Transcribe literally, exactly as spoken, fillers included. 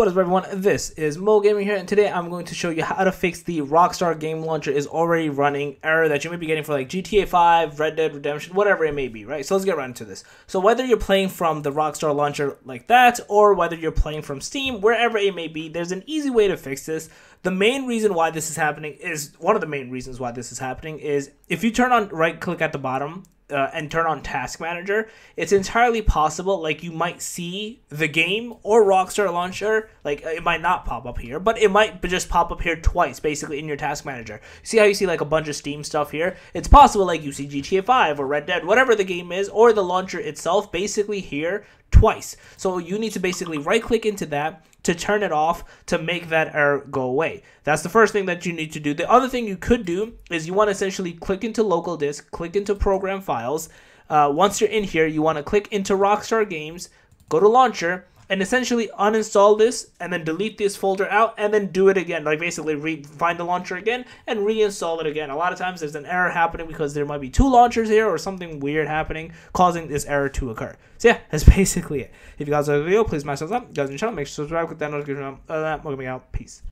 What is up, everyone? This is Mo Gaming here, and today I'm going to show you how to fix the Rockstar Game Launcher is already running error that you may be getting for like G T A five, Red Dead Redemption, whatever it may be, right? So let's get right into this. So whether you're playing from the Rockstar launcher like that, or whether you're playing from Steam, wherever it may be, there's an easy way to fix this. The main reason why this is happening is, one of the main reasons why this is happening is if you turn on right click at the bottom, Uh, and turn on Task Manager, it's entirely possible like you might see the game or Rockstar Launcher, like it might not pop up here, but it might just pop up here twice basically in your Task Manager. See how you see like a bunch of Steam stuff here? It's possible like you see G T A five or Red Dead, whatever the game is, or the launcher itself basically here twice. So you need to basically right click into that to turn it off to make that error go away. That's the first thing that you need to do. The other thing you could do is you want to essentially click into local disk, click into program files. Uh, once you're in here, you want to click into Rockstar Games, go to launcher, and essentially uninstall this and then delete this folder out and then do it again. Like basically re find the launcher again and reinstall it again. A lot of times there's an error happening because there might be two launchers here or something weird happening causing this error to occur. So yeah, that's basically it. If you guys like the video, please smash thumbs up. If you guys enjoy the channel, make sure to subscribe, click that notification bell. Other than that, we're gonna be out. Peace.